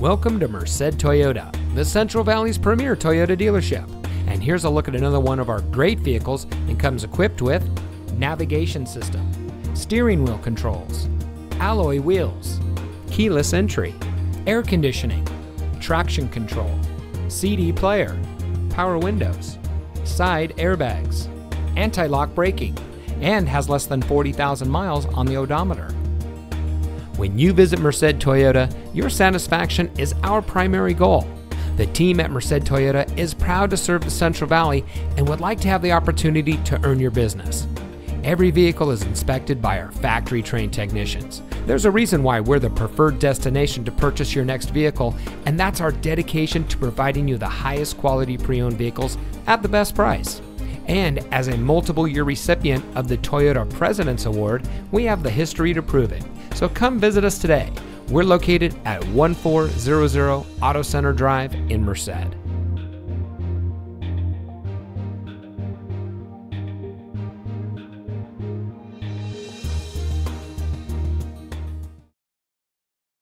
Welcome to Merced Toyota, the Central Valley's premier Toyota dealership. And here's a look at another one of our great vehicles and comes equipped with navigation system, steering wheel controls, alloy wheels, keyless entry, air conditioning, traction control, CD player, power windows, side airbags, anti-lock braking, and has less than 40,000 miles on the odometer. When you visit Merced Toyota, your satisfaction is our primary goal. The team at Merced Toyota is proud to serve the Central Valley and would like to have the opportunity to earn your business. Every vehicle is inspected by our factory-trained technicians. There's a reason why we're the preferred destination to purchase your next vehicle, and that's our dedication to providing you the highest quality pre-owned vehicles at the best price. And as a multiple-year recipient of the Toyota President's Award, we have the history to prove it. So come visit us today. We're located at 1400 Auto Center Drive in Merced.